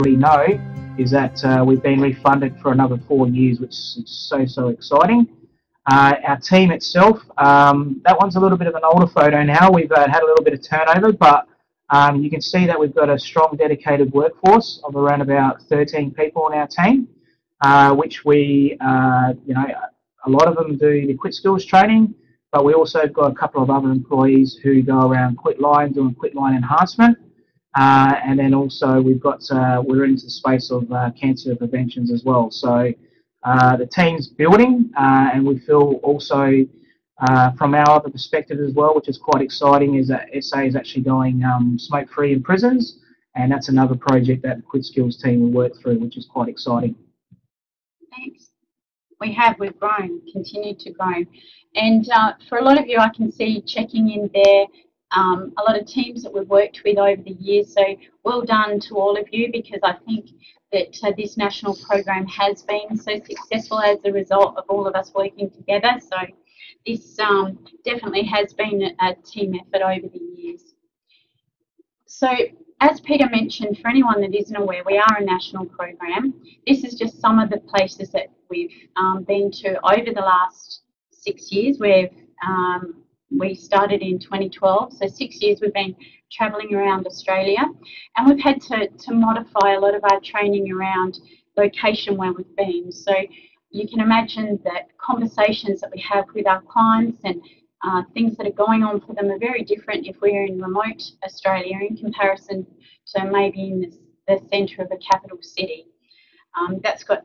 we know is that we've been refunded for another 4 years, which is so exciting. Our team itself, that one's a little bit of an older photo now. We've had a little bit of turnover, but you can see that we've got a strong, dedicated workforce of around about 13 people on our team, which we, you know, a lot of them do the Quitskills training, but we also got a couple of other employees who go around Quitline doing Quitline enhancement, and then also we've got we're into the space of cancer preventions as well. So the team's building, and we feel also from our other perspective as well, which is quite exciting, is that SA is actually going smoke-free in prisons, and that's another project that the Quitskills team will work through, which is quite exciting. Thanks. We've grown, continued to grow. And for a lot of you, I can see checking in there, a lot of teams that we've worked with over the years. So well done to all of you, because I think that this national program has been so successful as a result of all of us working together. So this definitely has been a team effort over the years. So as Peter mentioned, for anyone that isn't aware, we are a national program. This is just some of the places that we've been to over the last 6 years. We've, we started in 2012, so 6 years we've been travelling around Australia, and we've had to modify a lot of our training around location where we've been. So you can imagine that conversations that we have with our clients and things that are going on for them are very different if we're in remote Australia in comparison to maybe in the centre of a capital city. That's got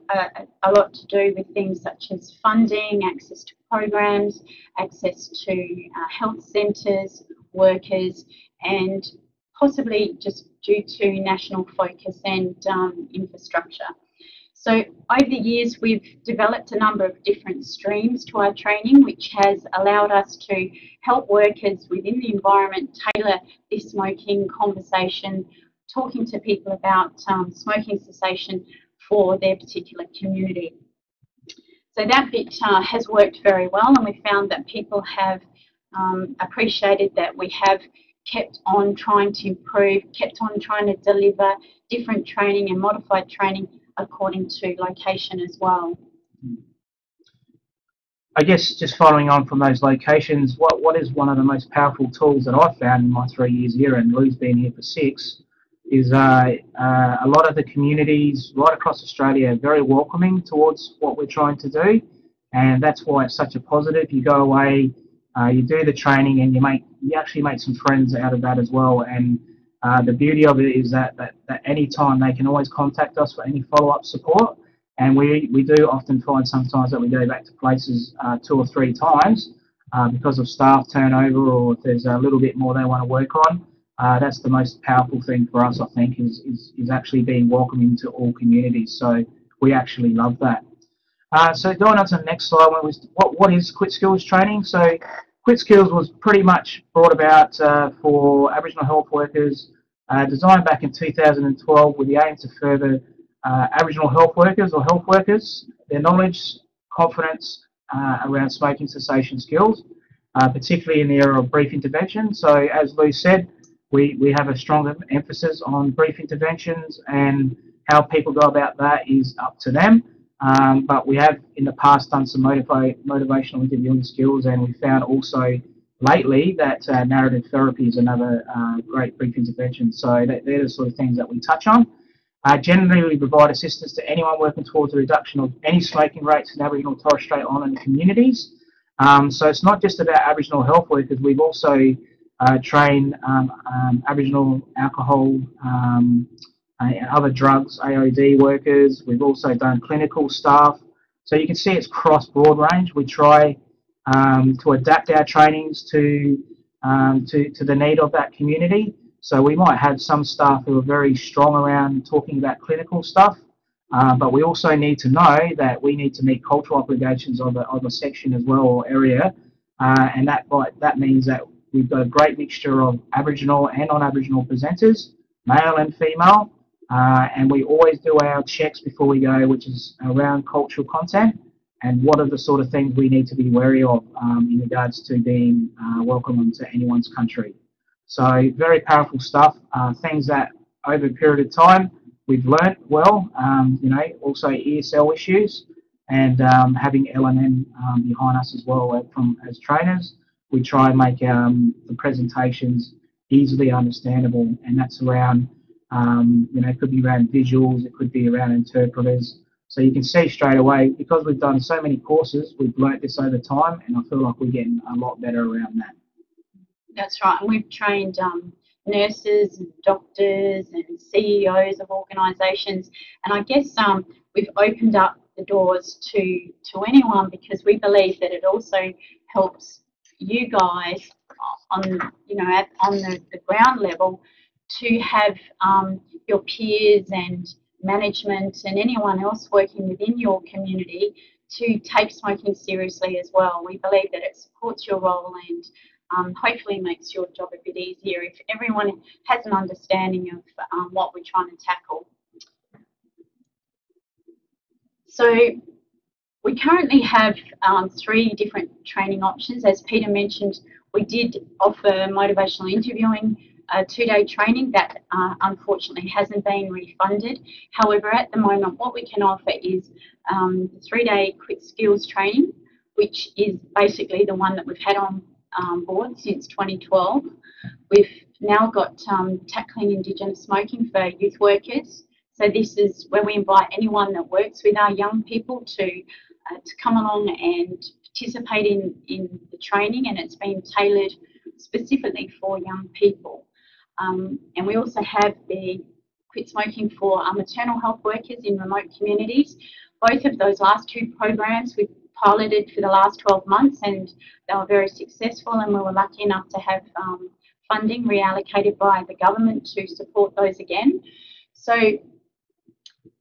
a lot to do with things such as funding, access to programs, access to health centres, workers, and possibly just due to national focus and infrastructure. So over the years, we've developed a number of different streams to our training, which has allowed us to help workers within the environment tailor this smoking conversation, talking to people about smoking cessation for their particular community. So that bit has worked very well, and we found that people have appreciated that we have kept on trying to improve, kept on trying to deliver different training and modified training according to location as well. I guess just following on from those locations, what is one of the most powerful tools that I've found in my 3 years here, and Lou's been here for six, is a lot of the communities right across Australia are very welcoming towards what we're trying to do, and that's why it's such a positive. You go away, you do the training, and you actually make some friends out of that as well. And the beauty of it is that any time they can always contact us for any follow-up support, and we do often find sometimes that we go back to places 2 or 3 times because of staff turnover, or if there's a little bit more they want to work on. That's the most powerful thing for us, I think, is actually being welcoming to all communities. So we actually love that. So going on to the next slide, what is Quitskills training? So Quitskills was pretty much brought about for Aboriginal health workers, designed back in 2012 with the aim to further Aboriginal health workers or health workers, their knowledge, confidence around smoking cessation skills, particularly in the area of brief intervention. So as Lou said, we have a strong emphasis on brief interventions, and how people go about that is up to them. But we have in the past done some motivational interviewing skills, and we found also lately that narrative therapy is another great brief intervention. So they're the sort of things that we touch on. Generally, we provide assistance to anyone working towards a reduction of any smoking rates in Aboriginal and Torres Strait Islander communities. So it's not just about Aboriginal health workers. We've also trained Aboriginal alcohol and other drugs, AOD workers. We've also done clinical staff. So you can see it's cross broad range. We try to adapt our trainings to the need of that community. So we might have some staff who are very strong around talking about clinical stuff, but we also need to know that we need to meet cultural obligations of a section as well, or area, and that means that we've got a great mixture of Aboriginal and non-Aboriginal presenters, male and female. And we always do our checks before we go, which is around cultural content and what are the sort of things we need to be wary of in regards to being welcome to anyone's country. So very powerful stuff, things that over a period of time we've learnt well, you know, also ESL issues, and having L&M behind us as well as trainers. We try and make the presentations easily understandable, and that's around, you know, it could be around visuals, it could be around interpreters. So you can see straight away, because we've done so many courses, we've learnt this over time, and I feel like we're getting a lot better around that. That's right, and we've trained nurses and doctors and CEOs of organisations, and I guess we've opened up the doors to anyone, because we believe that it also helps you guys on, you know, on the ground level to have your peers and management and anyone else working within your community to take smoking seriously as well. We believe that it supports your role and hopefully makes your job a bit easier if everyone has an understanding of what we're trying to tackle. So we currently have 3 different training options. As Peter mentioned, we did offer motivational interviewing, a 2-day training that unfortunately hasn't been refunded. However, at the moment what we can offer is the 3-day Quitskills training, which is basically the one that we've had on board since 2012. We've now got Tackling Indigenous Smoking for youth workers. So this is where we invite anyone that works with our young people to come along and participate in the training, and it's been tailored specifically for young people. And we also have the Quit Smoking for our maternal health workers in remote communities. Both of those last 2 programs we've piloted for the last 12 months, and they were very successful, and we were lucky enough to have funding reallocated by the government to support those again. So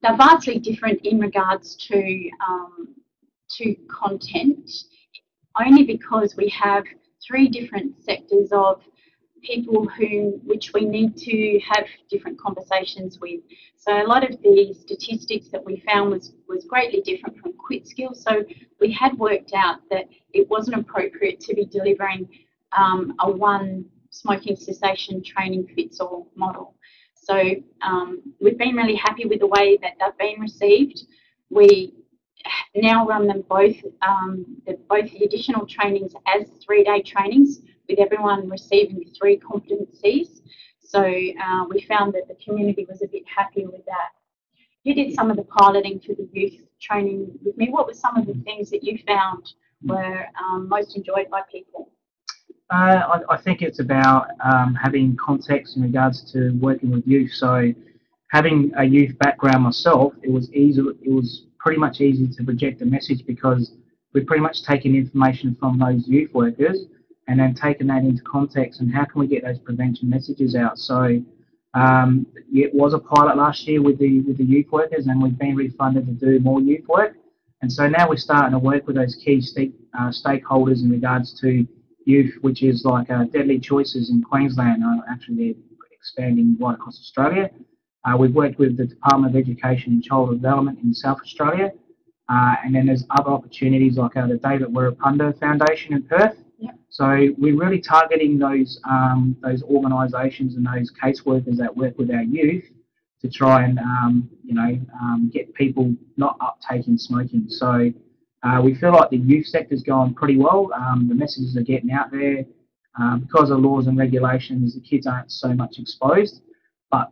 they're vastly different in regards to content, only because we have 3 different sectors of people which we need to have different conversations with. So a lot of the statistics that we found was greatly different from Quitskills. So we had worked out that it wasn't appropriate to be delivering a one smoking cessation training fits all model. So we've been really happy with the way that they've been received. We now run them both the additional trainings as 3-day trainings, with everyone receiving 3 competencies. So we found that the community was a bit happier with that. You did some of the piloting for the youth training with me. What were some of the things that you found were most enjoyed by people? I think it's about having context in regards to working with youth. So having a youth background myself, it was pretty much easy to project a message, because we've pretty much taken information from those youth workers and then taken that into context and how can we get those prevention messages out. So it was a pilot last year with the youth workers, and we've been refunded to do more youth work, and so now we're starting to work with those key stakeholders in regards to youth, which is like Deadly Choices in Queensland. Actually, they're expanding right across Australia. We've worked with the Department of Education and Child Development in South Australia, and then there's other opportunities like the David Wirrapunda Foundation in Perth. Yep. So we're really targeting those organisations and those caseworkers that work with our youth to try and you know, get people not uptaking smoking. So we feel like the youth sector's going pretty well. The messages are getting out there. Because of laws and regulations, the kids aren't so much exposed. But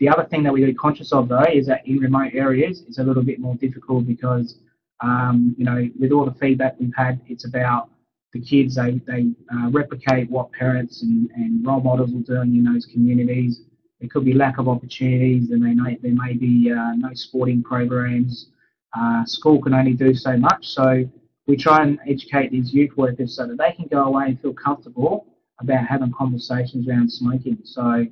the other thing that we're really conscious of, though, is that in remote areas it's a little bit more difficult, because you know, with all the feedback we've had, it's about the kids, they replicate what parents and role models are doing in those communities. It could be lack of opportunities, and there may be no sporting programs. School can only do so much, so we try and educate these youth workers so that they can go away and feel comfortable about having conversations around smoking. So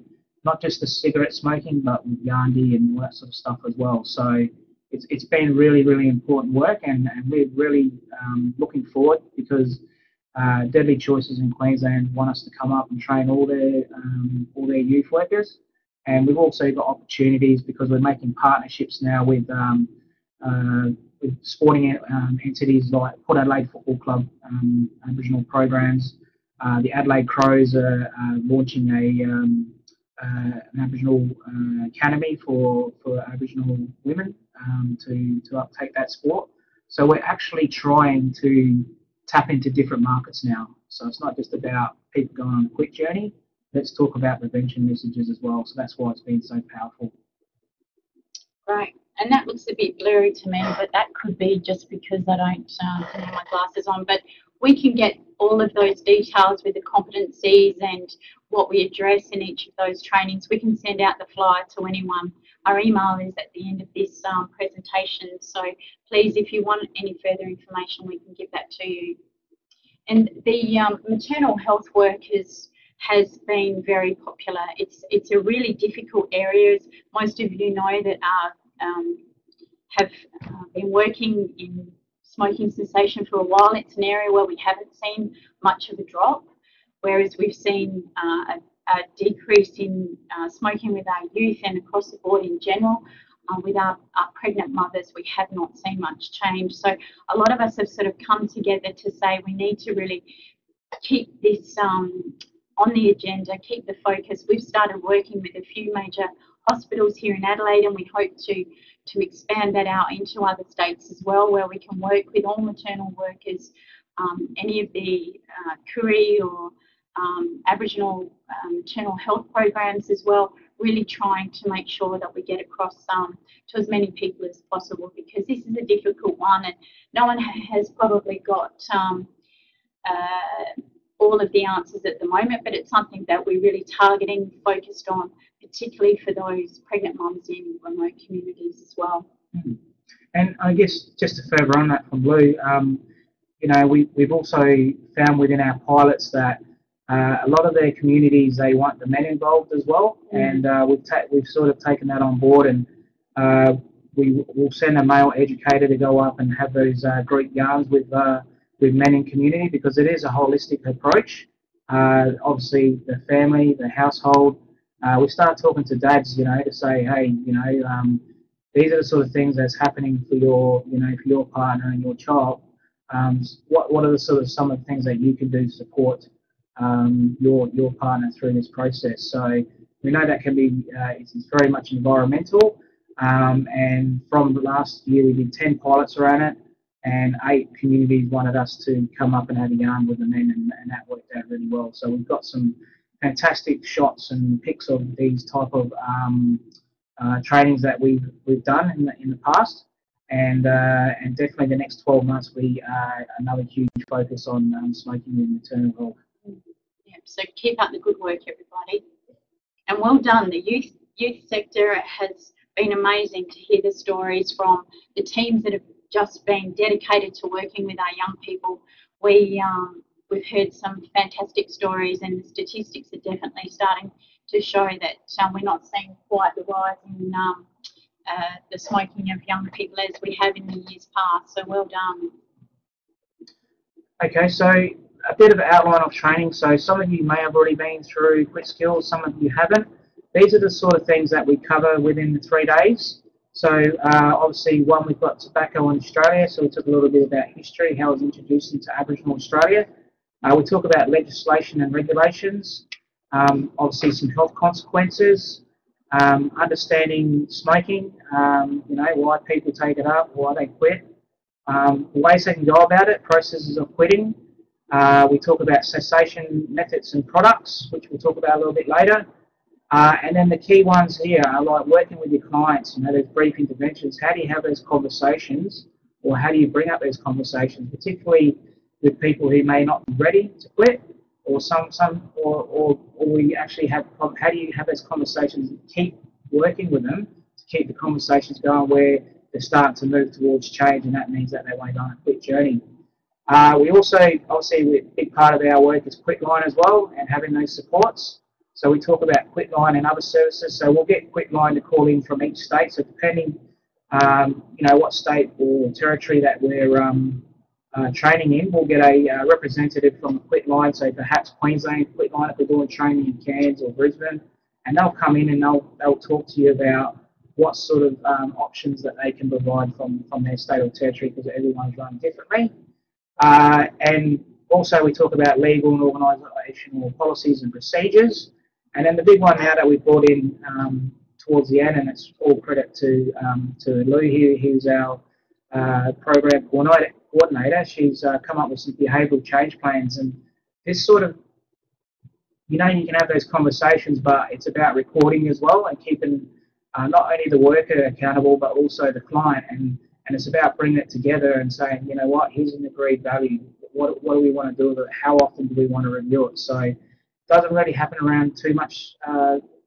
not just the cigarette smoking, but with Yandi and all that sort of stuff as well. So it's been really, really important work, and we're really looking forward, because Deadly Choices in Queensland want us to come up and train all their youth workers, and we've also got opportunities because we're making partnerships now with sporting entities like Port Adelaide Football Club, Aboriginal programs. The Adelaide Crows are launching an Aboriginal academy for Aboriginal women to uptake that sport. So we're actually trying to tap into different markets now. So it's not just about people going on a quick journey. Let's talk about prevention messages as well. So that's why it's been so powerful. Right. And that looks a bit blurry to me, but that could be just because I don't have my glasses on. But we can get all of those details with the competencies and what we address in each of those trainings. We can send out the flyer to anyone. Our email is at the end of this presentation. So please, if you want any further information, we can give that to you. And the maternal health workers has been very popular. It's a really difficult area. As most of you know that our have been working in smoking cessation for a while. It's an area where we haven't seen much of a drop, whereas we've seen a decrease in smoking with our youth and across the board in general. With our pregnant mothers, we have not seen much change. So a lot of us have sort of come together to say we need to really keep this on the agenda, keep the focus. We've started working with a few major hospitals here in Adelaide, and we hope to expand that out into other states as well, where we can work with all maternal workers, any of the Koori or Aboriginal maternal health programs as well, really trying to make sure that we get across to as many people as possible, because this is a difficult one and no one has probably got all of the answers at the moment, but it's something that we're really targeting, focused on, particularly for those pregnant mums in remote communities as well. Mm-hmm. And I guess just to further on that from Lou, you know, we've also found within our pilots that a lot of their communities, they want the men involved as well, mm-hmm. and we've sort of taken that on board, and we'll send a male educator to go up and have those group yarns with men in community, because it is a holistic approach. Obviously, the family, the household. We start talking to dads, you know, to say, hey, you know, these are the sort of things that's happening for your, you know, for your partner and your child. What are the sort of some of the things that you can do to support your partner through this process? So we know that can be it's very much environmental. And from last year, we did 10 pilots around it. And 8 communities wanted us to come up and have a yarn with the men, and that worked out really well. So we've got some fantastic shots and pics of these type of trainings that we've done in the past, and definitely the next 12 months we another huge focus on smoking and maternal health. Yeah, so keep up the good work, everybody, and well done. The youth sector has been amazing to hear the stories from the teams that have just being dedicated to working with our young people. We've heard some fantastic stories, and the statistics are definitely starting to show that we're not seeing quite the rise in the smoking of young people as we have in the years past, so well done. Okay, so a bit of an outline of training. So some of you may have already been through Quitskills, some of you haven't. These are the sort of things that we cover within the 3 days. So obviously one, we've got tobacco in Australia, so we talk a little bit about history, how it was introduced into Aboriginal Australia. We talk about legislation and regulations, obviously some health consequences, understanding smoking, you know, why people take it up, why they quit, ways they can go about it, processes of quitting. We talk about cessation methods and products, which we'll talk about a little bit later. And then the key ones here are like working with your clients, you know, those brief interventions. How do you have those conversations, or how do you bring up those conversations, particularly with people who may not be ready to quit, or or we actually have, how do you have those conversations and keep working with them to keep the conversations going where they're starting to move towards change, and that means that they won't go on a quick journey. We also, obviously, a big part of our work is Quitline as well, and having those supports. So we talk about Quitline and other services. So we'll get Quitline to call in from each state. So depending, you know, what state or territory that we're training in, we'll get a representative from Quitline. So perhaps Queensland Quitline, if we're doing training in Cairns or Brisbane, and they'll come in and they'll talk to you about what sort of options that they can provide from their state or territory, because everyone's run differently. And also we talk about legal and organisational policies and procedures. And then the big one now that we brought in towards the end, and it's all credit to Lou here, who's our program coordinator. She's come up with some behavioural change plans, and this sort of, you know, you can have those conversations, but it's about recording as well and keeping not only the worker accountable but also the client, and it's about bringing it together and saying, you know what, here's an agreed value. What do we want to do with it? How often do we want to review it? So it doesn't really happen around too much.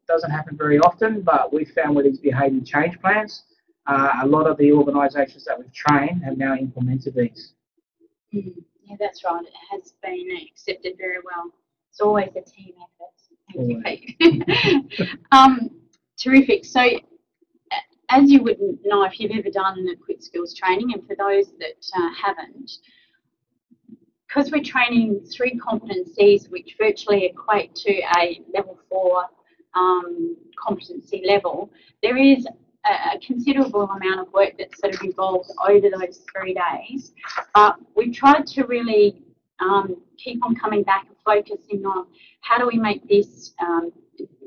Doesn't happen very often, but we found with these behaviour change plans, a lot of the organisations that we've trained have now implemented these. Mm, yeah, that's right. It has been accepted very well. It's always a team effort. Thank you, Pete. Terrific. So, as you would know, if you've ever done the Quitskills training, and for those that haven't, because we're training three competencies which virtually equate to a level 4 competency level, there is a considerable amount of work that's sort of involved over those 3 days. But we've tried to really keep on coming back and focusing on how do we make this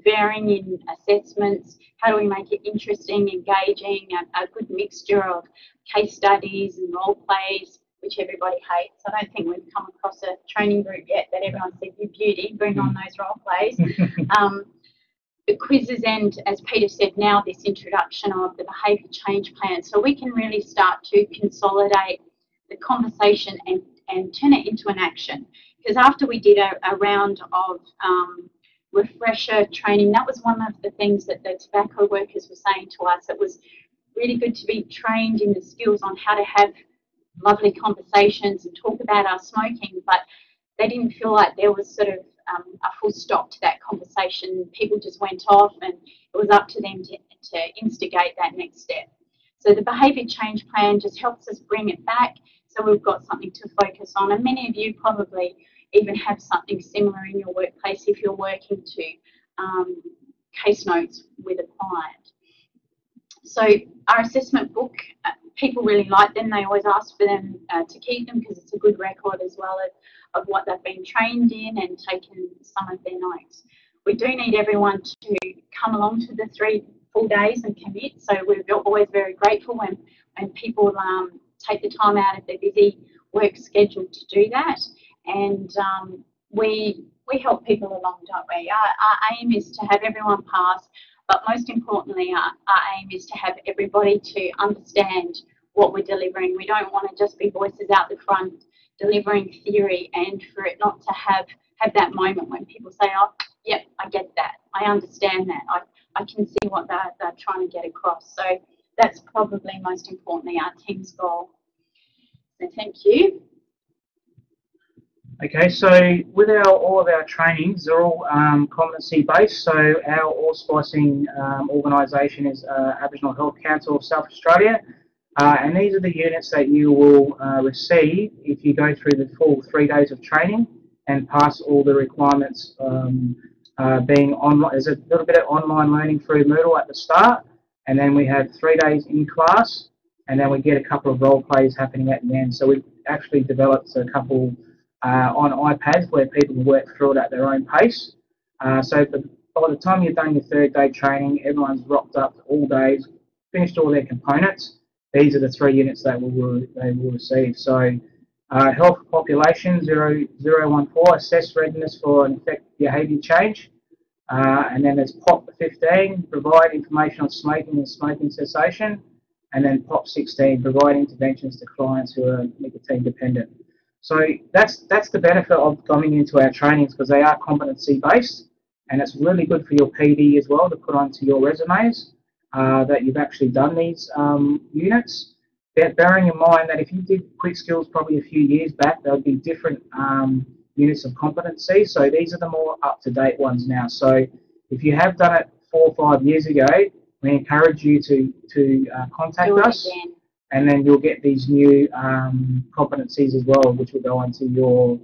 varying in assessments, how do we make it interesting, engaging, a good mixture of case studies and role plays, which everybody hates. I don't think we've come across a training group yet that everyone said, you beauty, bring on those role plays. The quizzes, and as Peter said, now this introduction of the behaviour change plan, so we can really start to consolidate the conversation and turn it into an action. Because after we did a round of refresher training, that was one of the things that the tobacco workers were saying to us. It was really good to be trained in the skills on how to have lovely conversations and talk about our smoking, but they didn't feel like there was sort of a full stop to that conversation. People just went off, and it was up to them to instigate that next step. So the behaviour change plan just helps us bring it back, so we've got something to focus on. And many of you probably even have something similar in your workplace if you're working to case notes with a client. So our assessment book, people really like them. They always ask for them to keep them because it's a good record as well of what they've been trained in and taken some of their notes. We do need everyone to come along to the 3 full days and commit, so we're always very grateful when people take the time out of their busy work schedule to do that. And we help people along, don't we? Our aim is to have everyone pass, but most importantly, our aim is to have everybody to understand what we're delivering. We don't want to just be voices out the front delivering theory and for it not to have that moment when people say, oh, yep, I get that. I understand that. I can see what they're trying to get across. So that's probably most importantly our team's goal. So thank you. Okay, so with all of our trainings, they're all competency-based. So our all-spicing organisation is Aboriginal Health Council of South Australia, and these are the units that you will receive if you go through the full 3 days of training and pass all the requirements. Being online, there's a little bit of online learning through Moodle at the start, and then we have 3 days in class, and then we get a couple of role plays happening at the end. So we've actually developed a couple on iPads where people work through it at their own pace. So by the time you've done your 3rd day training, everyone's rocked up all days, finished all their components. These are the 3 units that they will receive. So health population 0014, assess readiness for an effective behaviour change. And then there's POP 15, provide information on smoking and smoking cessation. And then POP 16, provide interventions to clients who are nicotine dependent. So that's the benefit of coming into our trainings, because they are competency based, and it's really good for your PD as well to put onto your resumes that you've actually done these units. Bearing in mind that if you did Quitskills probably a few years back, there would be different units of competency. So these are the more up-to-date ones now. So if you have done it 4 or 5 years ago, we encourage you to contact us. Again. And then you'll get these new competencies as well, which will go onto your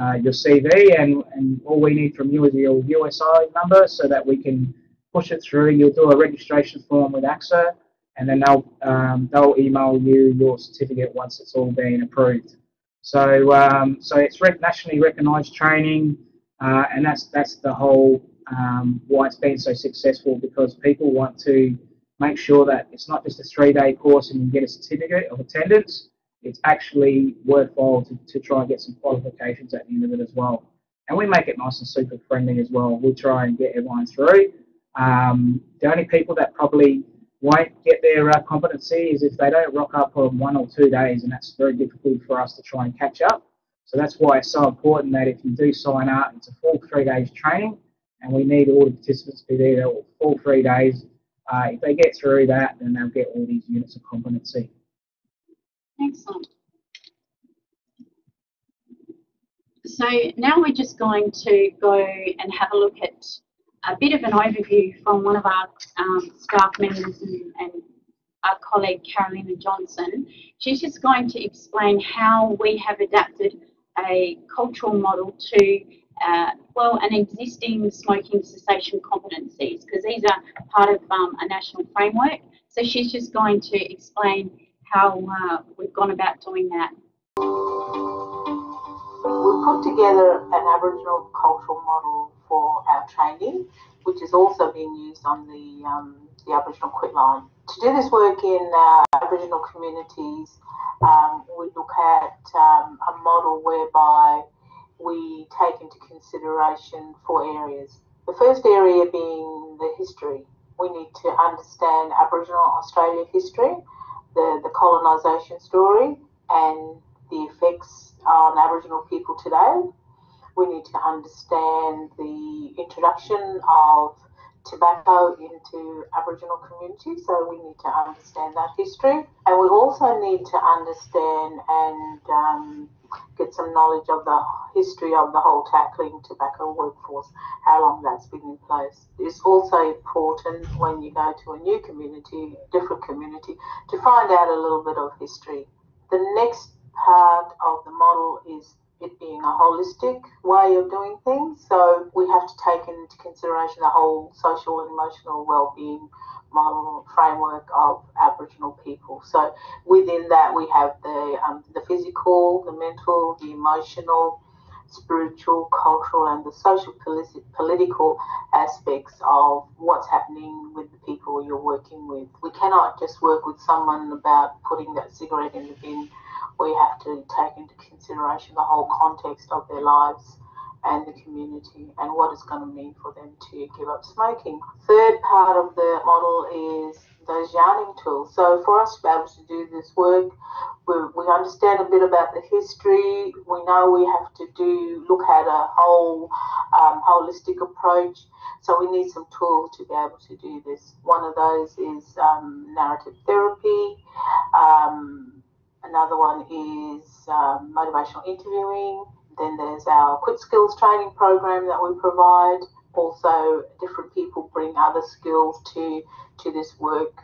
CV, and all we need from you is your USI number so that we can push it through. You'll do a registration form with ACSA, and then they'll email you your certificate once it's all been approved. So so it's nationally recognised training, and that's the whole why it's been so successful, because people want to make sure that it's not just a 3-day course and you get a certificate of attendance. It's actually worthwhile to try and get some qualifications at the end of it as well. And we make it nice and super friendly as well. We try and get everyone through. The only people that probably won't get their competency is if they don't rock up on 1 or 2 days, and that's very difficult for us to try and catch up. So that's why it's so important that if you do sign up, it's a full 3 days training, and we need all the participants to be there all 3 days. If they get through that, then they'll get all these units of competency. Excellent. So now we're just going to go and have a look at a bit of an overview from one of our staff members and our colleague Carolina Johnson. She's just going to explain how we have adapted a cultural model to well, an existing smoking cessation competencies, because these are part of a national framework. So she's just going to explain how we've gone about doing that. We've put together an Aboriginal cultural model for our training, which is also being used on the Aboriginal Quit Line. To do this work in Aboriginal communities, we look at a model whereby we take into consideration 4 areas. The first area being the history. We need to understand Aboriginal Australia history, the colonisation story, and the effects on Aboriginal people today. We need to understand the introduction of tobacco into Aboriginal communities, so we need to understand that history. And we also need to understand and get some knowledge of the history of the whole tackling tobacco workforce, how long that's been in place. It's also important when you go to a new community, different community, to find out a little bit of history. The next part of the model is it being a holistic way of doing things, so we have to take into consideration the whole social and emotional well-being model framework of Aboriginal people. So within that we have the physical, the mental, the emotional, spiritual, cultural and the social political aspects of what's happening with the people you're working with. We cannot just work with someone about putting that cigarette in the bin. We have to take into consideration the whole context of their lives and the community and what it's going to mean for them to give up smoking. Third part of the model is those yarning tools. So for us to be able to do this work, we understand a bit about the history. We know we have to look at a whole holistic approach. So we need some tools to be able to do this. One of those is narrative therapy. Another one is motivational interviewing. Then there's our Quitskills training program that we provide. Also, different people bring other skills to this work.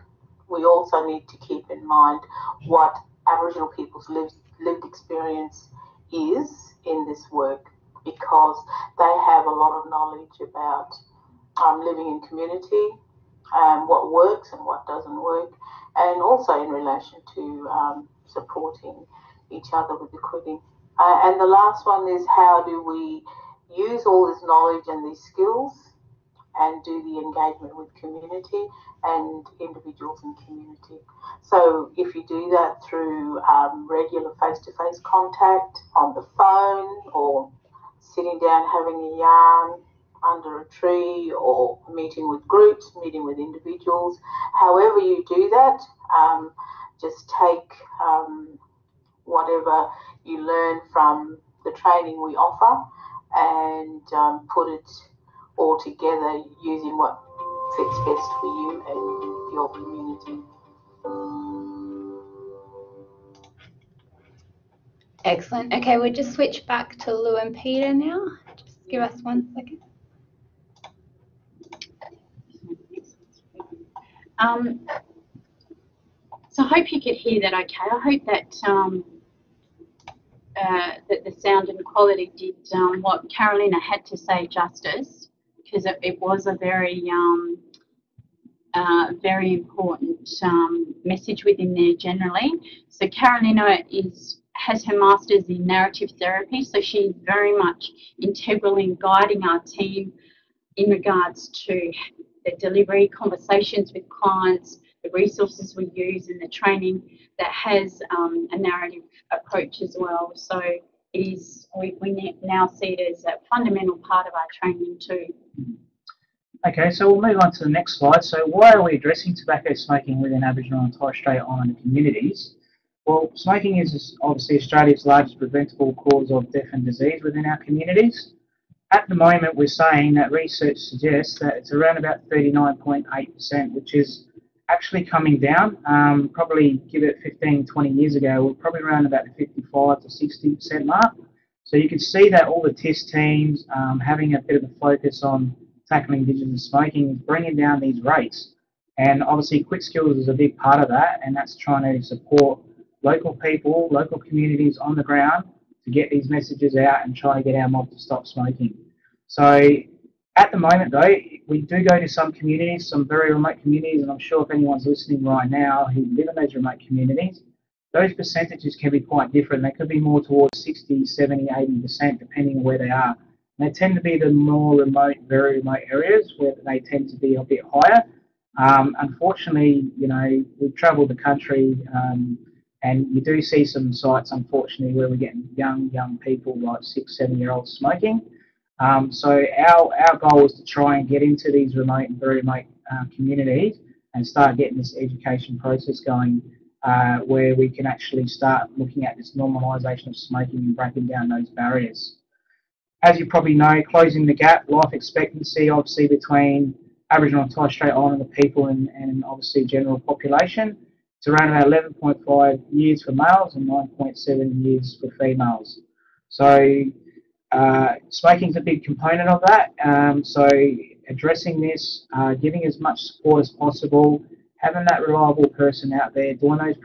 We also need to keep in mind what Aboriginal people's lived experience is in this work, because they have a lot of knowledge about living in community, what works and what doesn't work, and also in relation to supporting each other with the quitting. And the last one is, how do we use all this knowledge and these skills and do the engagement with community and individuals in community. So if you do that through regular face-to-face contact, on the phone, or sitting down having a yarn under a tree, or meeting with groups, meeting with individuals, however you do that, just take whatever you learn from the training we offer and put it all together using what fits best for you and your community. Excellent. Okay, we'll just switch back to Lou and Peter now. Just give us 1 second. So I hope you could hear that okay. I hope that that the sound and quality did what Carolina had to say justice, because it was a very very important message within there generally. So Carolina has her master's in narrative therapy, so she's very much integral in guiding our team in regards to the delivery, conversations with clients, the resources we use and the training that has a narrative approach as well. So it is, we now see it as a fundamental part of our training too. Okay, so we'll move on to the next slide. So why are we addressing tobacco smoking within Aboriginal and Torres Strait Islander communities? Well, smoking is obviously Australia's largest preventable cause of death and disease within our communities. At the moment, we're saying that research suggests that it's around about 39.8%, which is actually coming down. Probably give it 15, 20 years ago, we're probably around about the 55 to 60% mark. So you can see that all the TIS teams having a bit of a focus on tackling Indigenous smoking, bringing down these rates. And obviously Quitskills is a big part of that, and that's trying to support local people, local communities on the ground to get these messages out and try to get our mob to stop smoking. So at the moment though, we do go to some communities, some very remote communities, and I'm sure if anyone's listening right now who live in those remote communities, those percentages can be quite different. They could be more towards 60, 70, 80% depending on where they are. And they tend to be the more remote, very remote areas where they tend to be a bit higher. Unfortunately, you know, we've travelled the country and you do see some sites, unfortunately, where we're getting young people, like 6, 7-year-olds smoking. So our goal is to try and get into these remote and very remote communities and start getting this education process going where we can actually start looking at this normalisation of smoking and breaking down those barriers. As you probably know, Closing the Gap, life expectancy obviously between Aboriginal and Torres Strait Islander people and obviously general population. It's around about 11.5 years for males and 9.7 years for females. So smoking's a big component of that. So addressing this, giving as much support as possible, having that reliable person out there, doing those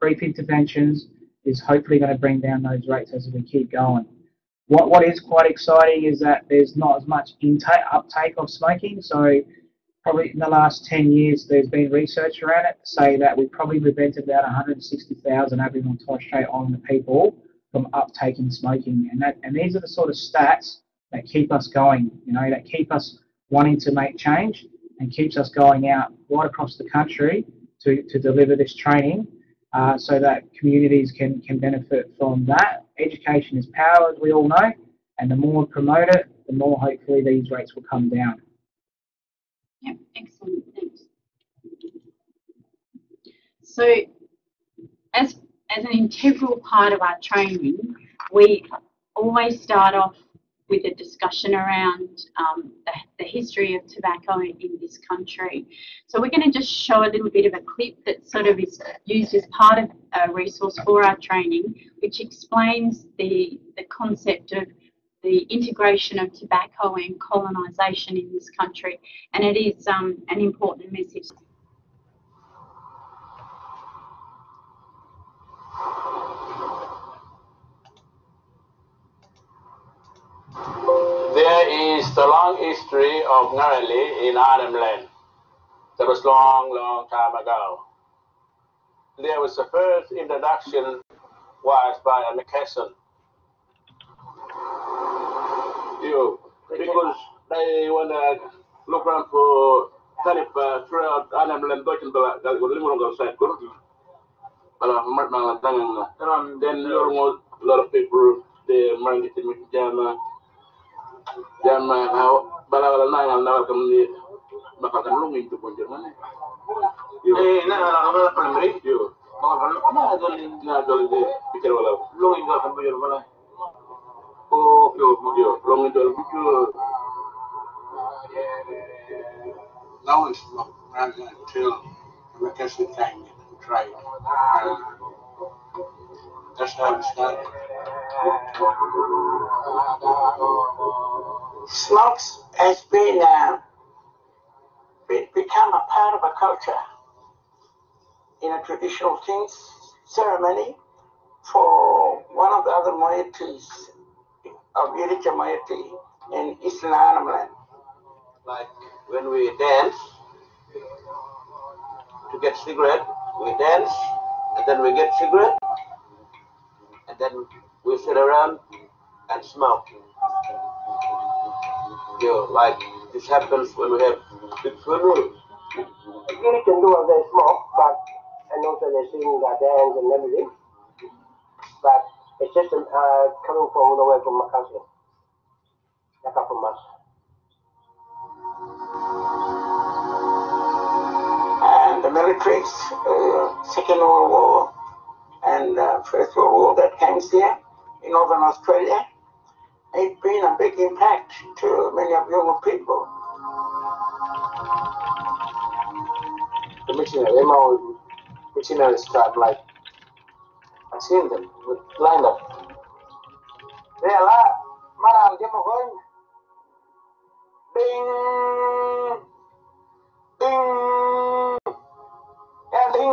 brief interventions is hopefully going to bring down those rates as we keep going. What is quite exciting is that there's not as much uptake of smoking, so probably in the last 10 years there's been research around it to say that we probably prevented about 160,000 Aboriginal and Torres Strait Islander people from uptaking smoking, and these are the sort of stats that keep us going, you know, that keep us wanting to make change and keeps us going out right across the country to deliver this training so that communities can benefit from that. Education is power, as we all know, and the more we promote it, the more hopefully these rates will come down. Yep, excellent, thanks. So, as an integral part of our training, we always start off with a discussion around the history of tobacco in this country. So we're going to just show a little bit of a clip that sort of is used as part of a resource for our training, which explains the concept of the integration of tobacco and colonisation in this country, and it is an important message. There is the long history of Ngarali in Adam land. That was long time ago. There was the first introduction was by a Macassan. Because they want to look around for tariff throughout Adam land, and then there was a lot of people, they married in Jama. Now it's not running until the Macassan came and tried. That's how it started. Smokes has been become a part of a culture in a traditional things ceremony for one of the other moieties of Yirritja moiety in Eastern Arnhem Land. Like when we dance to get cigarette, we dance and then we get cigarette and then we sit around and smoke. deal. Like, this happens when we have big funeral. They really can do what they smoke, but, and also they're singing their dance and everything. But it's just coming from all the way from Macassan. Like up from us. And the militaries, Second World War and First World War that came here in Northern Australia, it's been a big impact to many of young people. The missionaries start like, I've seen them with line up. They are like, Madam, give me going. Ding, ding, and ding.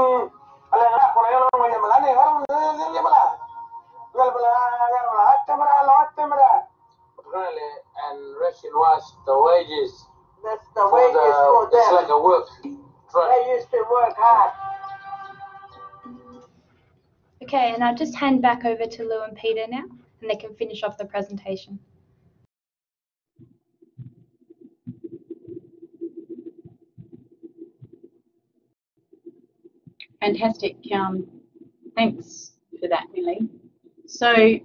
And Russian was the wages. That's the wages for them. It's like a work. They used to work hard. Okay, and I'll just hand back over to Lou and Peter now, and they can finish off the presentation. Fantastic. Thanks for that, Millie. So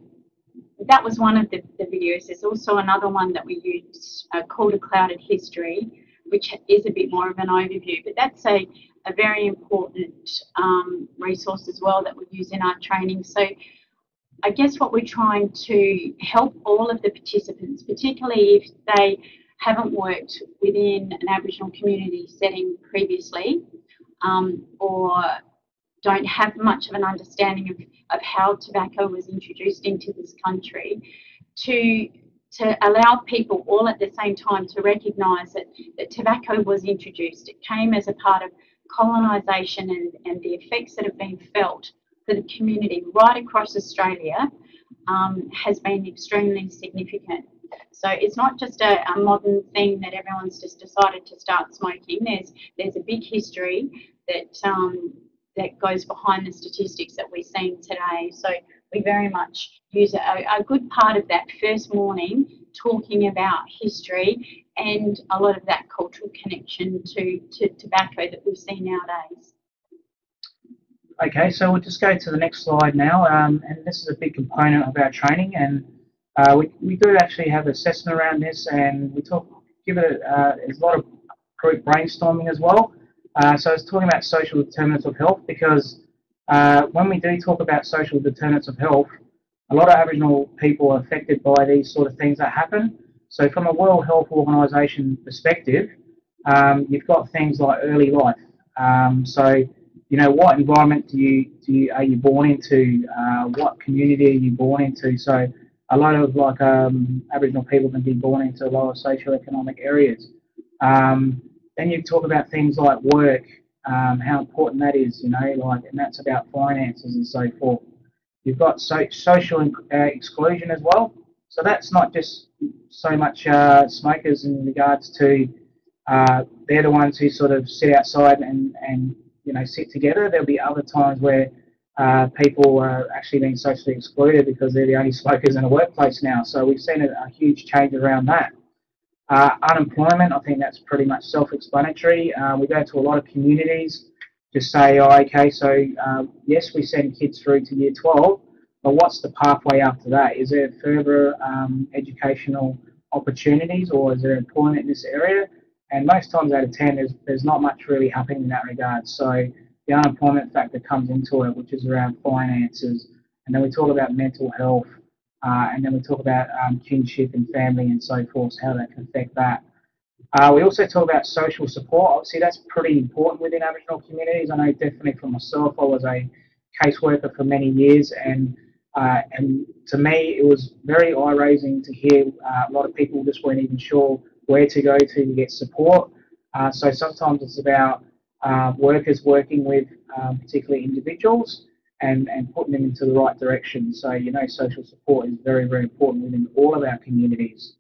that was one of the videos. There's also another one that we used called A Clouded History, which is a bit more of an overview. But that's a very important resource as well that we use in our training. So I guess what we're trying to help all of the participants, particularly if they haven't worked within an Aboriginal community setting previously, or don't have much of an understanding of how tobacco was introduced into this country, to allow people all at the same time to recognise that tobacco was introduced. It came as a part of colonisation and the effects that have been felt for the community right across Australia has been extremely significant. So it's not just a modern thing that everyone's just decided to start smoking. There's a big history that goes behind the statistics that we're seeing today. So we very much use a good part of that first morning talking about history and a lot of that cultural connection to tobacco that we see nowadays. Okay, so we'll just go to the next slide now. And this is a big component of our training, and we do actually have assessment around this, and we give it a lot of group brainstorming as well. So I was talking about social determinants of health, because when we do talk about social determinants of health, a lot of Aboriginal people are affected by these sort of things that happen. So from a World Health Organisation perspective, you've got things like early life. So, you know, what environment are you born into? What community are you born into? So a lot of like Aboriginal people can be born into lower socioeconomic areas. Then you talk about things like work, how important that is, you know, like, and that's about finances and so forth. You've got social exclusion as well. So that's not just so much smokers in regards to they're the ones who sort of sit outside and you know, sit together. There'll be other times where people are actually being socially excluded because they're the only smokers in the workplace now. So we've seen a huge change around that. Unemployment, I think that's pretty much self-explanatory. We go to a lot of communities to say, oh, okay, so yes, we send kids through to year 12, but what's the pathway after that? Is there further educational opportunities, or is there employment in this area? And most times out of 10, there's not much really happening in that regard. So the unemployment factor comes into it, which is around finances. And then we talk about mental health. And then we talk about kinship and family and so forth, how that can affect that. We also talk about social support. Obviously, that's pretty important within Aboriginal communities. I know definitely for myself, I was a caseworker for many years, and to me, it was very eye-raising to hear a lot of people just weren't even sure where to go to get support. So sometimes it's about workers working with particularly individuals, and putting them into the right direction. So, you know, social support is very, very important within all of our communities.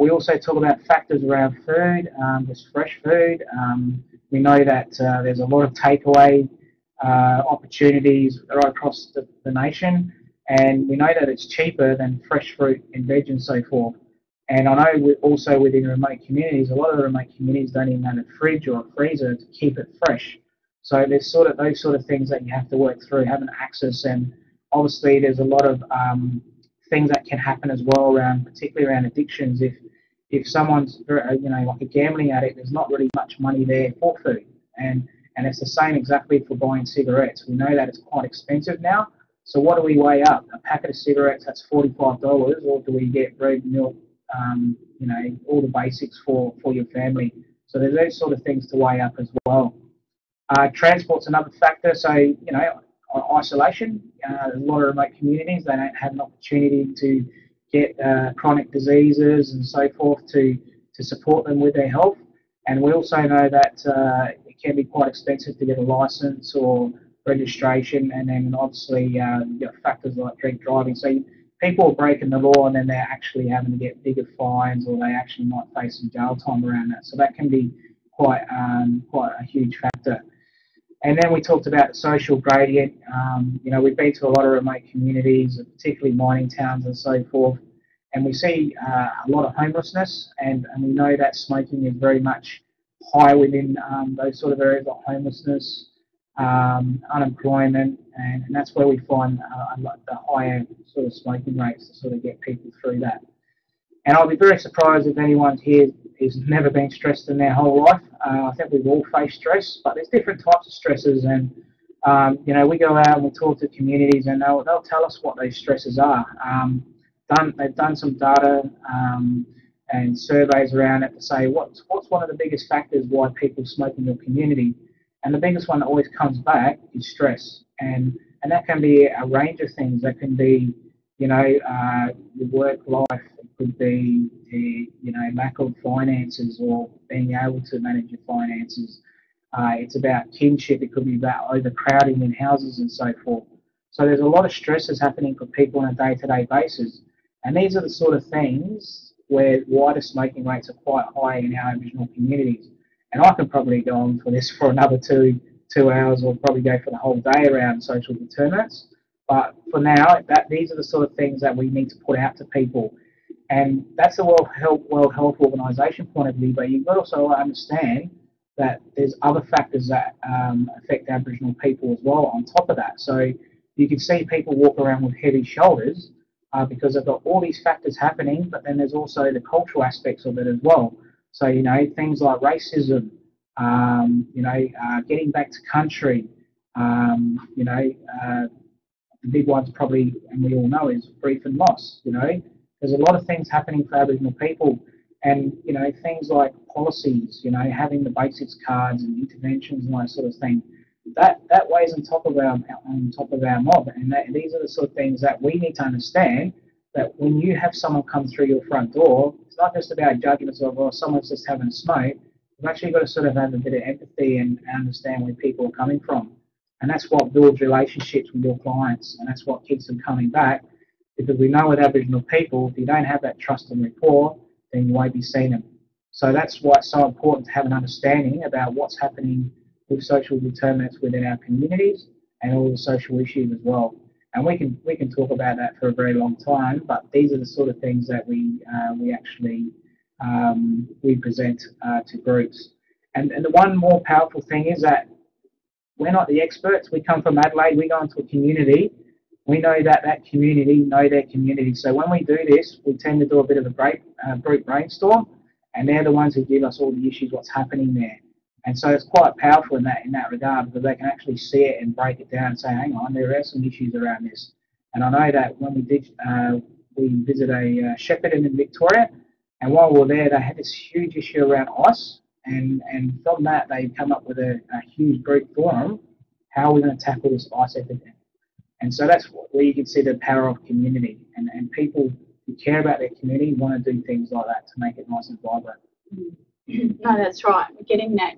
We also talk about factors around food, just fresh food. We know that there's a lot of takeaway opportunities right across the nation, and we know that it's cheaper than fresh fruit and veg and so forth. And I know we also within remote communities, a lot of the remote communities don't even have a fridge or a freezer to keep it fresh. So there's sort of those sort of things that you have to work through, having access, and obviously there's a lot of things that can happen as well around, particularly around addictions. If someone's, you know, like a gambling addict, there's not really much money there for food, and it's the same exactly for buying cigarettes. We know that it's quite expensive now. So what do we weigh up? A packet of cigarettes, that's $45, or do we get bread, milk, you know, all the basics for your family? So there's those sort of things to weigh up as well. Transport's another factor. So, you know, isolation, a lot of remote communities, they don't have an opportunity to get chronic diseases and so forth to support them with their health. And we also know that it can be quite expensive to get a license or registration, and then obviously you know, factors like drink driving. So people are breaking the law and then they're actually having to get bigger fines, or they actually might face some jail time around that. So that can be quite quite a huge factor. And then we talked about the social gradient. You know, we've been to a lot of remote communities, particularly mining towns and so forth, and we see a lot of homelessness, and we know that smoking is very much high within those sort of areas like homelessness, unemployment, and that's where we find the higher sort of smoking rates to sort of get people through that. And I'll be very surprised if anyone here has never been stressed in their whole life. I think we've all faced stress, but there's different types of stresses, and you know, we go out and we talk to communities, and they'll tell us what those stresses are. They've done some data and surveys around it to say what's one of the biggest factors why people smoke in your community, and the biggest one that always comes back is stress, and that can be a range of things. That can be, you know, your work life. Could be the, you know, lack of finances or being able to manage your finances. It's about kinship. It could be about overcrowding in houses and so forth. So there's a lot of stresses happening for people on a day-to-day basis. And these are the sort of things where wider smoking rates are quite high in our Aboriginal communities. And I could probably go on for this for another two hours, or probably go for the whole day around social determinants. But for now, these are the sort of things that we need to put out to people. And that's the World Health Organization point of view, but you've got to also understand that there's other factors that affect Aboriginal people as well on top of that. So you can see people walk around with heavy shoulders because they've got all these factors happening, but then there's also the cultural aspects of it as well. So, you know, things like racism, you know, getting back to country, you know, the big ones probably, and we all know, is grief and loss, you know. There's a lot of things happening for Aboriginal people, and, you know, things like policies, you know, having the basics cards and interventions and that sort of thing. That weighs on top of our mob, and these are the sort of things that we need to understand, that when you have someone come through your front door, it's not just about judgments of, oh, someone's just having a smoke. You've actually got to sort of have a bit of empathy and understand where people are coming from. And that's what builds relationships with your clients, and that's what keeps them coming back. Because we know with Aboriginal people, if you don't have that trust and rapport, then you won't be seeing them. So that's why it's so important to have an understanding about what's happening with social determinants within our communities and all the social issues as well. And we can talk about that for a very long time, but these are the sort of things that we actually we present to groups. And the one more powerful thing is that we're not the experts. We come from Adelaide. We go into a community. We know that community know their community. So when we do this, we tend to do a bit of a group brainstorm, and they're the ones who give us all the issues, what's happening there. And so it's quite powerful in that regard, because they can actually see it and break it down and say, hang on, there are some issues around this. And I know that when we did, we visited a Shepparton in Victoria, and while we were there, they had this huge issue around ice, and from that, they come up with a huge group forum. How are we going to tackle this ice epidemic? And so that's where you can see the power of community, and people who care about their community want to do things like that to make it nice and vibrant. No, that's right. We're getting that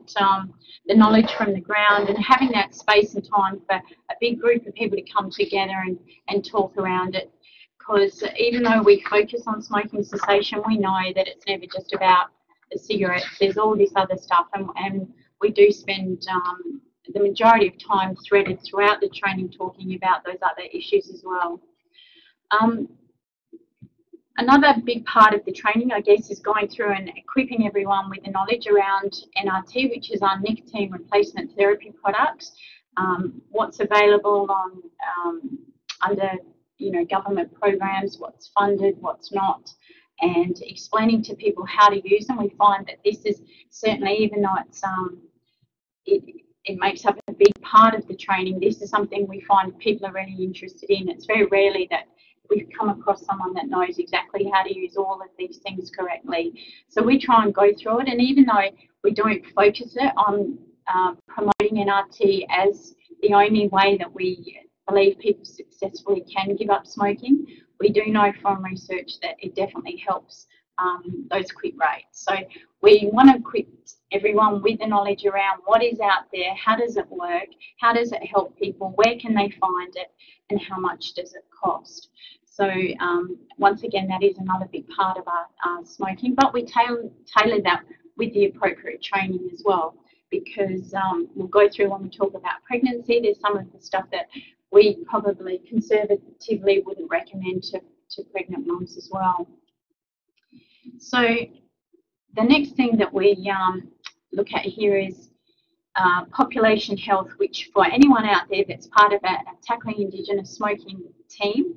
the knowledge from the ground, and having that space and time for a big group of people to come together and talk around it. Because even though we focus on smoking cessation, we know that it's never just about the cigarettes. There's all this other stuff, and we do spend the majority of time threaded throughout the training talking about those other issues as well. Another big part of the training, I guess, is going through and equipping everyone with the knowledge around NRT, which is our nicotine replacement therapy products, what's available on under government programs, what's funded, what's not, and explaining to people how to use them. We find that this is certainly, even though it's it makes up a big part of the training, this is something we find people are really interested in. It's very rarely that we've come across someone that knows exactly how to use all of these things correctly. So we try and go through it, and even though we don't focus it on promoting NRT as the only way that we believe people successfully can give up smoking, we do know from research that it definitely helps those quit rates. So we want to equip everyone with the knowledge around what is out there, how does it work, how does it help people, where can they find it, and how much does it cost. So once again, that is another big part of our smoking, but we tailor that with the appropriate training as well, because we'll go through when we talk about pregnancy, there's some of the stuff that we probably conservatively wouldn't recommend to pregnant mums as well. So the next thing that we look at here is population health, which for anyone out there that's part of a Tackling Indigenous Smoking team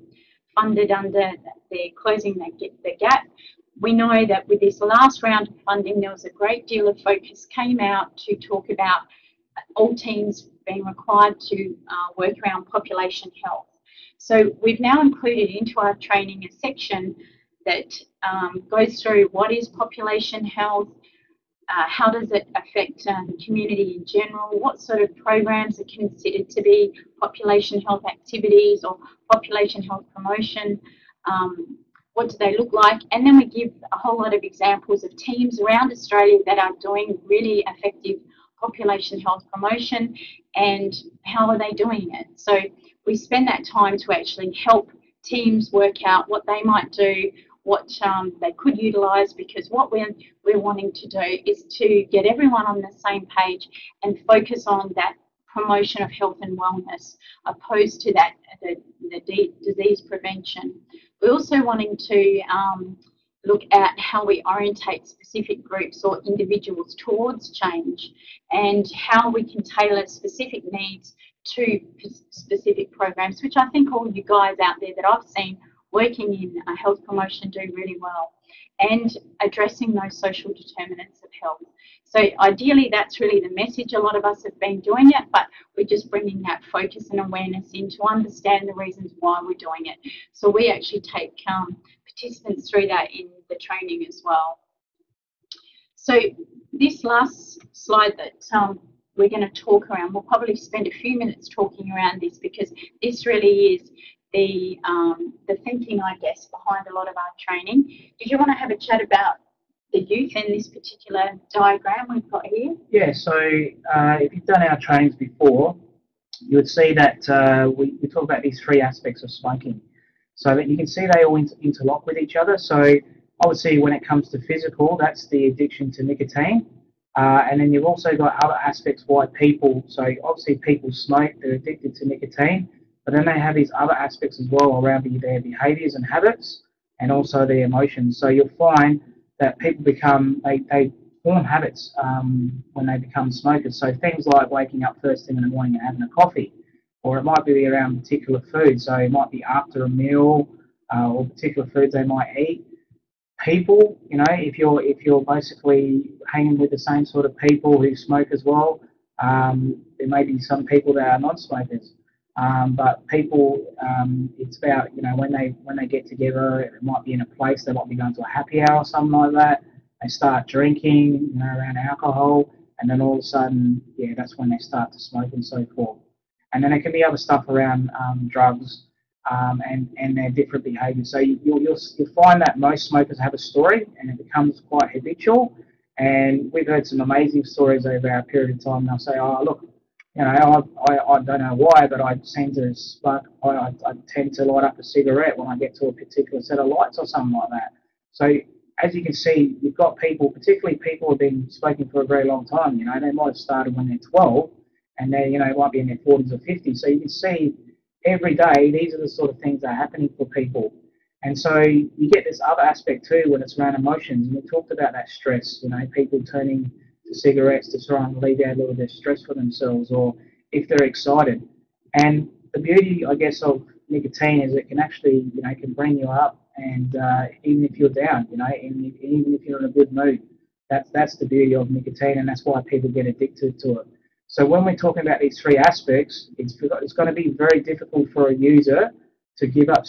funded under the Closing the Gap, we know that with this last round of funding, there was a great deal of focus came out to talk about all teams being required to work around population health. So we've now included into our training a section that goes through what is population health, how does it affect the community in general, what sort of programs are considered to be population health activities or population health promotion, what do they look like, and then we give a whole lot of examples of teams around Australia that are doing really effective population health promotion and how are they doing it. So we spend that time to actually help teams work out what they might do, what they could utilise, because what we're wanting to do is to get everyone on the same page and focus on that promotion of health and wellness, opposed to that the disease prevention. We're also wanting to look at how we orientate specific groups or individuals towards change and how we can tailor specific needs to specific programs, which I think all you guys out there that I've seen working in health promotion do really well, and addressing those social determinants of health. So ideally that's really the message. A lot of us have been doing it, but we're just bringing that focus and awareness in to understand the reasons why we're doing it. So we actually take participants through that in the training as well. So this last slide that we're going to talk around, we'll probably spend a few minutes talking around this, because this really is the thinking, I guess, behind a lot of our training. Did you want to have a chat about the youth in this particular diagram we've got here? Yeah, so if you've done our trainings before, you would see that we talk about these three aspects of smoking. So that you can see they all interlock with each other. So obviously when it comes to physical, that's the addiction to nicotine. And then you've also got other aspects why people, so obviously people smoke, they're addicted to nicotine, but then they have these other aspects as well around their behaviours and habits, and also their emotions. So you'll find that people become, they form habits when they become smokers. So things like waking up first thing in the morning and having a coffee, or it might be around particular food. So it might be after a meal or particular foods they might eat. People, you know, if you're basically hanging with the same sort of people who smoke as well, there may be some people that are non-smokers, but people, it's about, you know, when they get together, it might be in a place, they might be going to a happy hour or something like that, they start drinking, you know, around alcohol, and then all of a sudden, yeah, that's when they start to smoke and so forth. And then there can be other stuff around drugs, and their different behaviours. So you'll find that most smokers have a story, and it becomes quite habitual. And we've heard some amazing stories over our period of time. They'll say, "Oh, look, you know, I don't know why, but I seem to spark. I tend to light up a cigarette when I get to a particular set of lights or something like that." So as you can see, you've got people, particularly people who've been smoking for a very long time. You know, they might have started when they're 12, and they, you know, might be in their 40s or 50s. So you can see every day, these are the sort of things that are happening for people. And so you get this other aspect too when it's around emotions, and we talked about that stress, you know, people turning to cigarettes to try and alleviate a little bit of stress for themselves, or if they're excited. And the beauty, I guess, of nicotine is it can actually, you know, it can bring you up, and even if you're down, you know, even if you're in a good mood, that's the beauty of nicotine, and that's why people get addicted to it. So when we're talking about these three aspects, it's going to be very difficult for a user to give up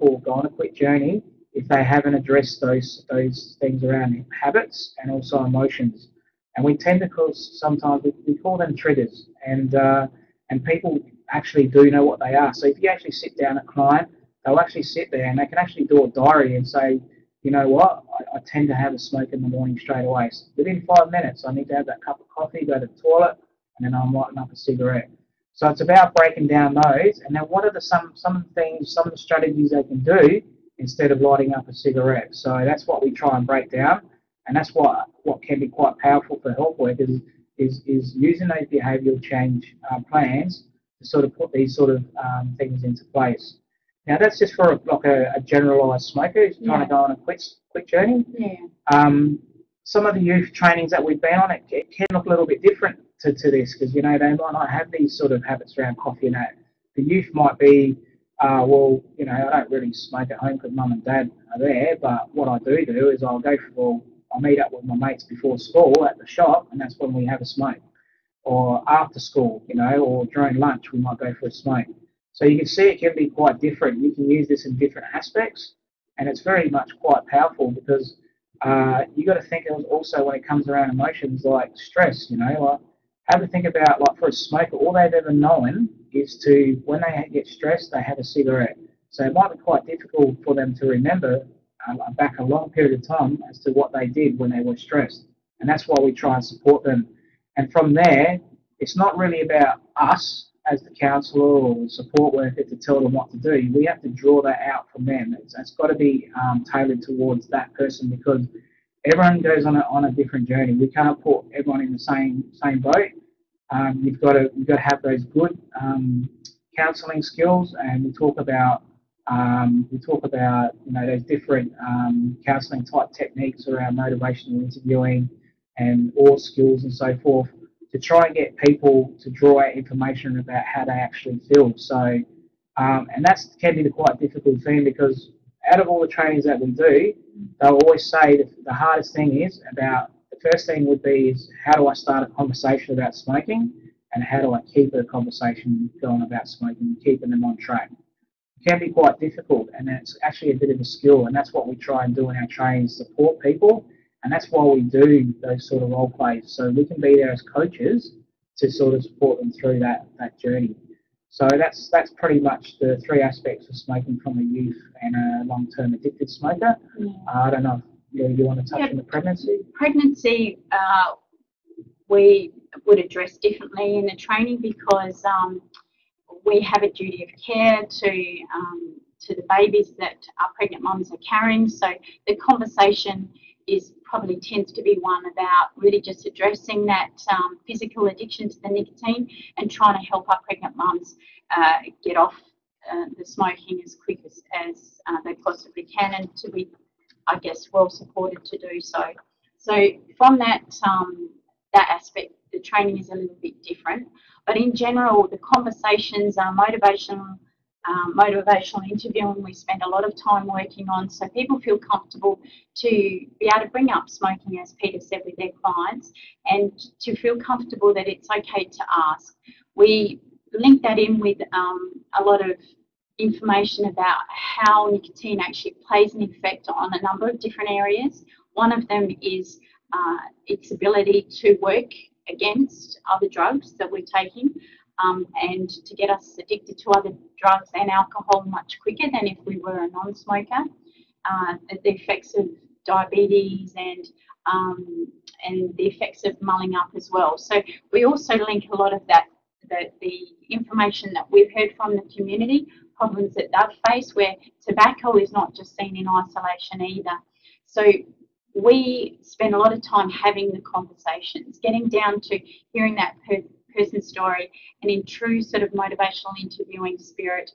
or go on a quit journey if they haven't addressed those things around habits and also emotions. And we tend to call, sometimes we call them triggers, and people actually do know what they are. So if you actually sit down a client, they'll actually sit there and they can actually do a diary and say, you know what, I tend to have a smoke in the morning straight away. So within 5 minutes, I need to have that cup of coffee, go to the toilet, and then I'm lighting up a cigarette. So it's about breaking down those, and then what are some of the strategies they can do instead of lighting up a cigarette. So that's what we try and break down, and that's what can be quite powerful for health workers is using those behavioural change plans to sort of put these sort of things into place. Now that's just for a generalised smoker who's trying to go on a quit journey. Yeah. Some of the youth trainings that we've been on, it can look a little bit different to this, because, you know, they might not have these sort of habits around coffee and that. The youth might be, well, you know, I don't really smoke at home because mum and dad are there, but what I do is I'll meet up with my mates before school at the shop, and that's when we have a smoke. Or after school, you know, or during lunch, we might go for a smoke. So you can see it can be quite different. You can use this in different aspects, and it's very much quite powerful, because you've got to think also when it comes around emotions like stress, you know, like, have a think about, like, for a smoker, all they've ever known is to, when they get stressed, they have a cigarette. So it might be quite difficult for them to remember back a long period of time as to what they did when they were stressed. And that's why we try and support them. And from there, it's not really about us as the counsellor or the support worker to tell them what to do. We have to draw that out from them. It's got to be tailored towards that person, because everyone goes on a different journey. We can't put everyone in the same boat. You've got to have those good counselling skills, and we talk about you know, those different counselling type techniques around motivational interviewing and all skills and so forth, to try and get people to draw out information about how they actually feel. So, and that can be the quite difficult thing, because out of all the trainings that we do, they'll always say that the hardest thing is about, the first thing would be is, how do I start a conversation about smoking, and how do I keep a conversation going about smoking, keeping them on track. It can be quite difficult, and it's actually a bit of a skill, and that's what we try and do in our trainings, support people, and that's why we do those sort of role plays, so we can be there as coaches to sort of support them through that journey. So that's pretty much the three aspects of smoking from a youth and a long-term addicted smoker. Yeah. I don't know if you want to touch on the pregnancy. Pregnancy we would address differently in the training, because we have a duty of care to the babies that our pregnant mums are carrying. So the conversation tends to be one about really just addressing that physical addiction to the nicotine, and trying to help our pregnant mums get off the smoking as quick as they possibly can, and to be, I guess, well supported to do so. So from that aspect, the training is a little bit different, but in general, the conversations are motivational interviewing we spend a lot of time working on, so people feel comfortable to be able to bring up smoking, as Peter said, with their clients, and to feel comfortable that it's okay to ask. We link that in with a lot of information about how nicotine actually plays an effect on a number of different areas. One of them is its ability to work against other drugs that we're taking, and to get us addicted to other drugs and alcohol much quicker than if we were a non-smoker. The effects of diabetes and the effects of mulling up as well. So we also link a lot of that the information that we've heard from the community, problems that they've faced, where tobacco is not just seen in isolation either. So we spend a lot of time having the conversations, getting down to hearing that person's story, and in true sort of motivational interviewing spirit,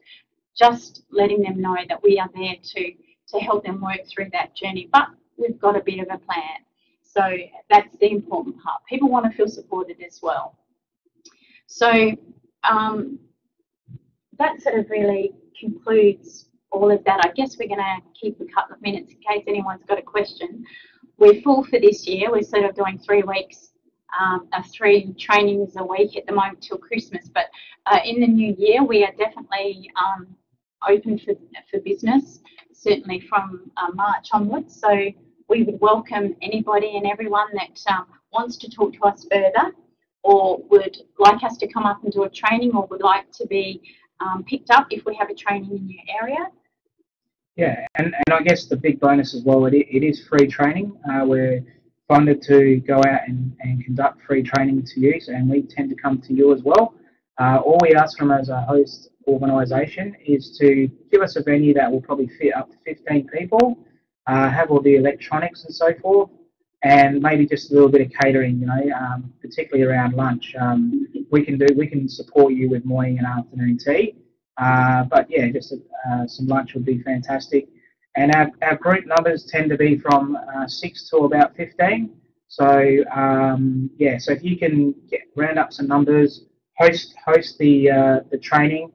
just letting them know that we are there to help them work through that journey. But we've got a bit of a plan. So that's the important part. People want to feel supported as well. So that sort of really concludes all of that. I guess we're going to keep a couple of minutes in case anyone's got a question. We're full for this year. We're sort of doing 3 weeks, 3 trainings a week at the moment till Christmas. But in the new year, we are definitely open for business, certainly from March onwards. So we would welcome anybody and everyone that wants to talk to us further, or would like us to come up and do a training, or would like to be picked up if we have a training in your area. Yeah, and I guess the big bonus as well, it is free training. We're funded to go out and conduct free training to you, and we tend to come to you as well. All we ask from as a host organisation is to give us a venue that will probably fit up to 15 people, have all the electronics and so forth, and maybe just a little bit of catering, you know, particularly around lunch. We can support you with morning and afternoon tea, but yeah, just some lunch would be fantastic. And our group numbers tend to be from 6 to about 15. So yeah, so if you can round up some numbers, host the training.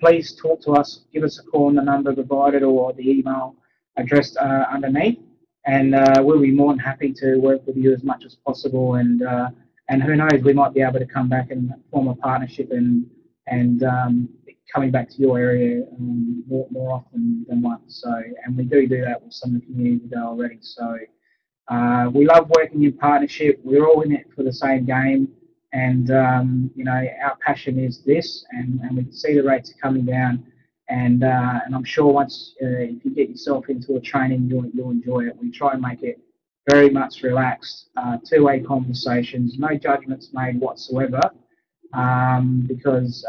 Please talk to us. Give us a call on the number provided or the email addressed underneath. And we'll be more than happy to work with you as much as possible, and who knows, we might be able to come back and form a partnership and coming back to your area more often than once. So, and we do that with some of the community there already. So we love working in partnership. We're all in it for the same game, and you know, our passion is this, and we can see the rates are coming down. And I'm sure once if you get yourself into a training, you'll enjoy it. We try and make it very much relaxed, two-way conversations, no judgments made whatsoever, because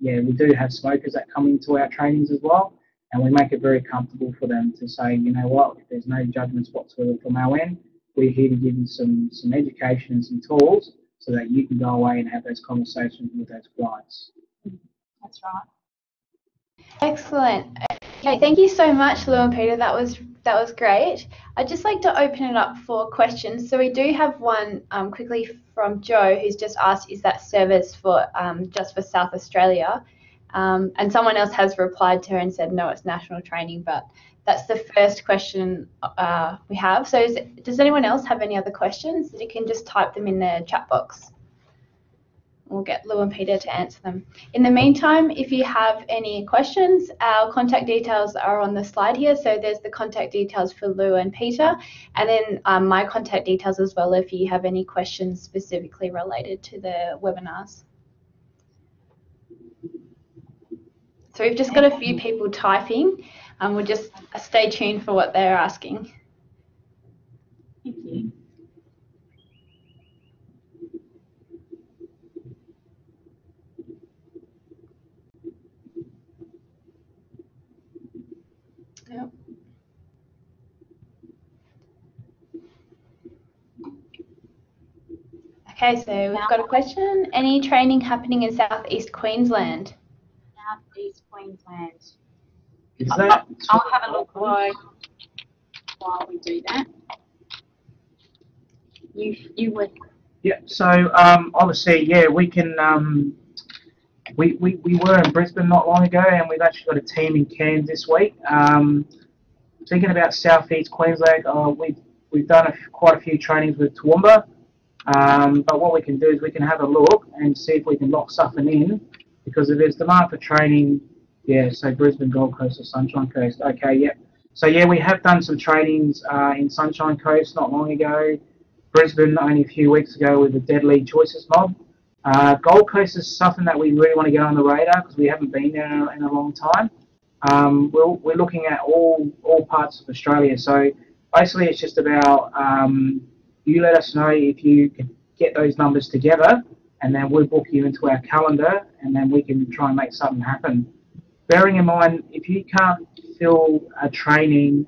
yeah, we do have smokers that come into our trainings as well, and we make it very comfortable for them to say, you know what, if there's no judgments whatsoever from our end, we're here to give you some education and some tools so that you can go away and have those conversations with those clients. That's right. Excellent. Okay, thank you so much, Lou and Peter. That was great. I'd just like to open it up for questions. So we do have one quickly from Joe, who's just asked, "Is that service for just for South Australia?" And someone else has replied to her and said, "No, it's national training." But that's the first question we have. So does anyone else have any other questions? You can just type them in the chat box. We'll get Lou and Peter to answer them. In the meantime, if you have any questions, our contact details are on the slide here. So there's the contact details for Lou and Peter, and then my contact details as well if you have any questions specifically related to the webinars. So we've just got a few people typing, and we'll just stay tuned for what they're asking. Thank you. Yep. Okay, so we've got a question. Any training happening in Southeast Queensland? Southeast Queensland. Is that? I'll have a look while we do that. You would. Yeah. So obviously, yeah, we can. We were in Brisbane not long ago, and we've actually got a team in Cairns this week. Thinking about Southeast Queensland, we've done quite a few trainings with Toowoomba, but what we can do is we can have a look and see if we can lock something in, because if there's demand for training, yeah, so Brisbane, Gold Coast or Sunshine Coast, okay, yeah. So yeah, we have done some trainings in Sunshine Coast not long ago, Brisbane only a few weeks ago with the Deadly Choices mob. Gold Coast is something that we really want to get on the radar because we haven't been there in a long time. We're looking at all parts of Australia. So basically it's just about you let us know if you can get those numbers together, and then we'll book you into our calendar, and then we can try and make something happen. Bearing in mind, if you can't fill a training,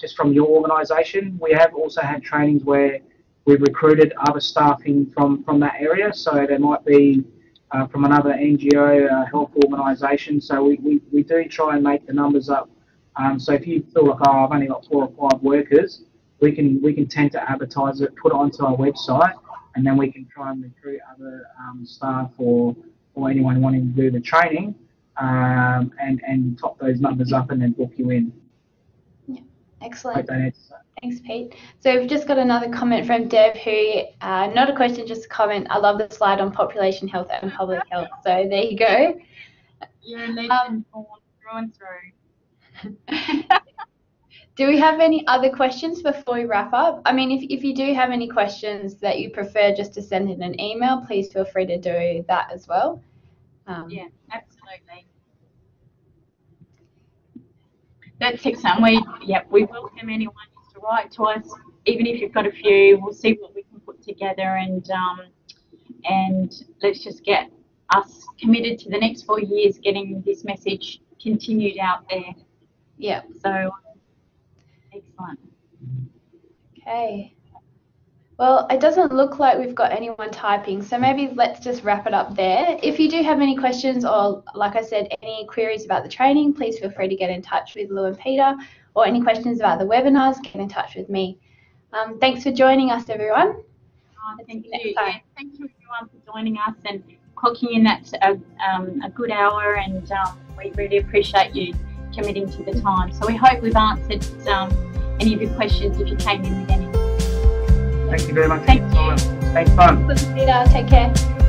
just from your organisation, we have also had trainings where we've recruited other staff from that area, so there might be from another NGO health organisation. So we do try and make the numbers up. So if you feel like, oh, I've only got 4 or 5 workers, we can tend to advertise it, put it onto our website, and then we can try and recruit other staff or anyone wanting to do the training, and top those numbers up and then book you in. Yeah, excellent. Thanks, Pete. So we've just got another comment from Deb who, not a question, just a comment. I love the slide on population health and public health. So there you go. You're a legend through and through. Do we have any other questions before we wrap up? I mean, if you do have any questions that you prefer just to send in an email, please feel free to do that as well. Yeah, absolutely. That's excellent. We welcome anyone to write to us, even if you've got a few. We'll see what we can put together, and let's just get us committed to the next 4 years getting this message continued out there. Yeah. So. Excellent. Okay. Well, it doesn't look like we've got anyone typing, so maybe let's just wrap it up there. If you do have any questions or, like I said, any queries about the training, please feel free to get in touch with Lou and Peter, or any questions about the webinars, get in touch with me. Thanks for joining us, everyone. Oh, thank you. Yeah, thank you, everyone, for joining us and clocking in that a good hour, and we really appreciate you committing to the time. So we hope we've answered any of your questions if you came in with any. Thank you very much. Thank you. Thanks, fun. Take care.